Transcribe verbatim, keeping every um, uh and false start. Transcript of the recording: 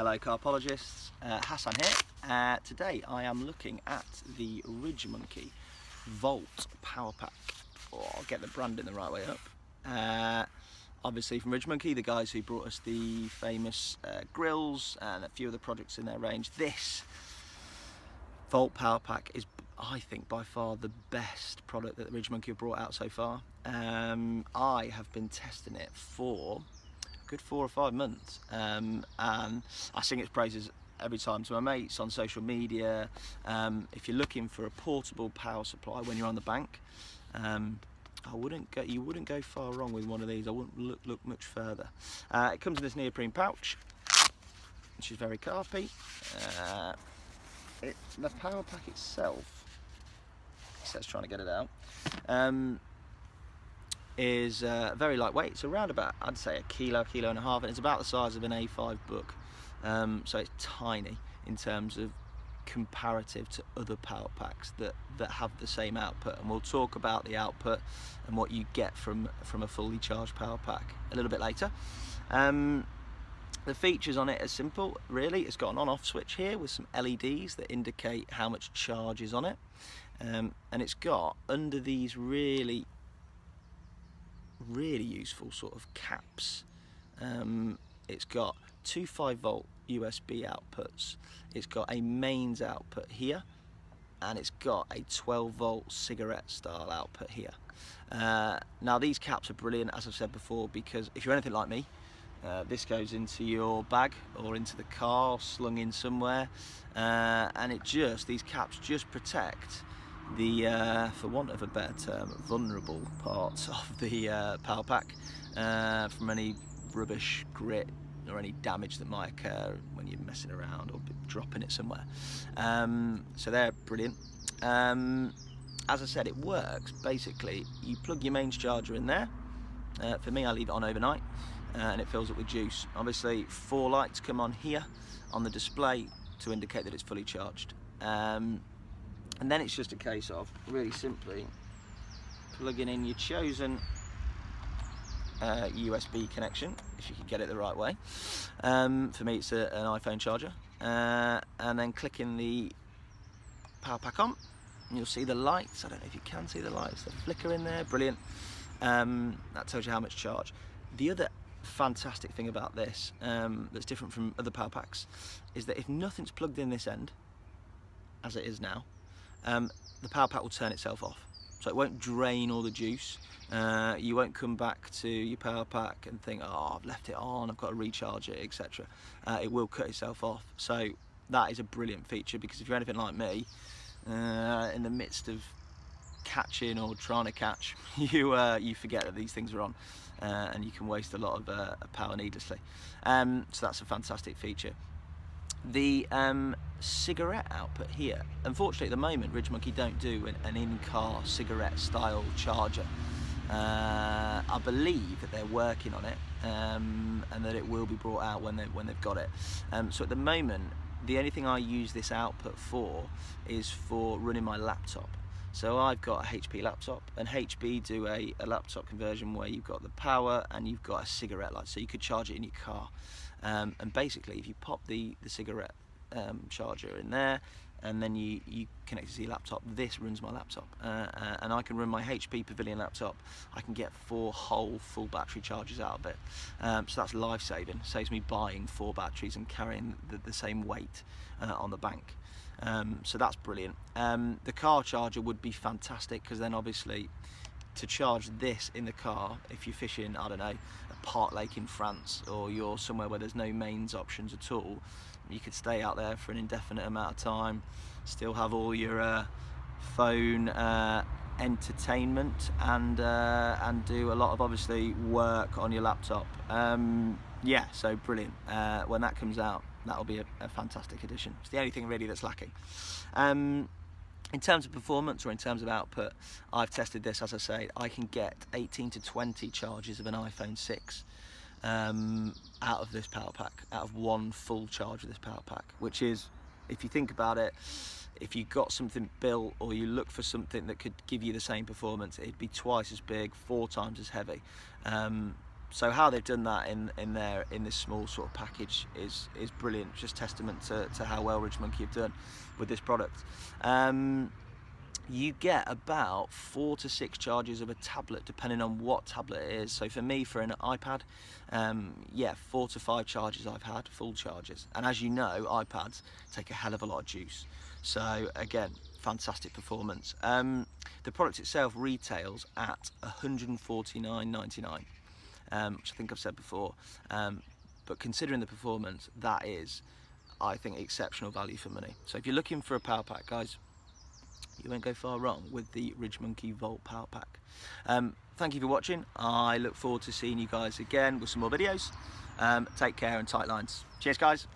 Hello Carpologists, uh, Hassan here. Uh, today I am looking at the RidgeMonkey Vault Power Pack. Oh, I'll get the branding the right way up. Uh, obviously from RidgeMonkey, the guys who brought us the famous uh, grills and a few other products in their range. This Vault Power Pack is, I think, by far the best product that RidgeMonkey have brought out so far. Um, I have been testing it for good four or five months, um, and I sing its praises every time to my mates on social media. Um, if you're looking for a portable power supply when you're on the bank, um, I wouldn't go, you wouldn't go far wrong with one of these. I wouldn't look, look much further. Uh, it comes in this neoprene pouch, which is very carpy. Uh, it, the power pack itself, that's trying to get it out, um, is uh, very lightweight. It's around about, I'd say, a kilo, kilo and a half, and it's about the size of an A five book. Um, so it's tiny in terms of comparative to other power packs that that have the same output, and we'll talk about the output and what you get from from a fully charged power pack a little bit later. Um, the features on it are simple, really. It's got an on-off switch here with some L E Ds that indicate how much charge is on it, um, and it's got under these really really useful sort of caps. Um, it's got two five volt U S B outputs, it's got a mains output here, and it's got a twelve volt cigarette style output here. Uh, now these caps are brilliant, as I've said before, because if you're anything like me, uh, this goes into your bag or into the car, slung in somewhere, uh, and it just, these caps just protect the, uh, for want of a better term, vulnerable parts of the uh, power pack uh, from any rubbish, grit, or any damage that might occur when you're messing around or dropping it somewhere. Um, so they're brilliant. Um, as I said, it works. Basically, you plug your mains charger in there. Uh, for me, I leave it on overnight, uh, and it fills up with juice. Obviously, four lights come on here on the display to indicate that it's fully charged. Um, And then it's just a case of really simply plugging in your chosen uh, U S B connection, if you can get it the right way. Um, for me, it's a, an iPhone charger. Uh, and then clicking the power pack on, and you'll see the lights. I don't know if you can see the lights, the flicker in there, brilliant. Um, that tells you how much charge. The other fantastic thing about this, um, that's different from other power packs, is that if nothing's plugged in this end, as it is now, Um, the power pack will turn itself off, so it won't drain all the juice. Uh, you won't come back to your power pack and think, oh, I've left it on, I've got to recharge it, et cetera. Uh, it will cut itself off. So that is a brilliant feature, because if you're anything like me, uh, in the midst of catching or trying to catch, you uh, you forget that these things are on, uh, and you can waste a lot of uh, power needlessly. Um, so that's a fantastic feature. The um, cigarette output here, unfortunately at the moment RidgeMonkey don't do an, an in-car cigarette style charger. uh, I believe that they're working on it, um, and that it will be brought out when, they, when they've got it. Um, so at the moment the only thing I use this output for is for running my laptop. So I've got a H P laptop, and H P do a, a laptop conversion where you've got the power and you've got a cigarette light, so you could charge it in your car. Um, and basically if you pop the, the cigarette um, charger in there and then you, you connect it to your laptop, this runs my laptop. Uh, uh, and I can run my H P Pavilion laptop. I can get four whole full battery charges out of it. Um, so that's life-saving. Saves me buying four batteries and carrying the, the same weight uh, on the bank. Um, so that's brilliant. Um, the car charger would be fantastic, because then obviously to charge this in the car, if you're fishing, I don't know, a park lake in France, or you're somewhere where there's no mains options at all, you could stay out there for an indefinite amount of time, still have all your uh, phone uh, entertainment, and uh, and do a lot of obviously work on your laptop. Um, yeah, so brilliant. Uh, when that comes out, that'll be a, a fantastic addition. It's the only thing really that's lacking. Um, in terms of performance, or in terms of output, I've tested this, as I say, I can get eighteen to twenty charges of an iPhone six um, out of this power pack, out of one full charge of this power pack, which is, if you think about it, if you got something built or you look for something that could give you the same performance, it'd be twice as big, four times as heavy. Um, So how they've done that in in their in this small sort of package is is brilliant. Just testament to, to how well RidgeMonkey have done with this product. Um, you get about four to six charges of a tablet, depending on what tablet it is. So for me, for an iPad, um, yeah, four to five charges I've had, full charges. And as you know, iPads take a hell of a lot of juice. So again, fantastic performance. Um, the product itself retails at one hundred forty-nine ninety-nine, um, which I think I've said before. Um, but considering the performance, that is, I think, exceptional value for money. So if you're looking for a power pack, guys, you won't go far wrong with the RidgeMonkey Vault Power Pack. Um, thank you for watching. I look forward to seeing you guys again with some more videos. Um, take care and tight lines. Cheers, guys.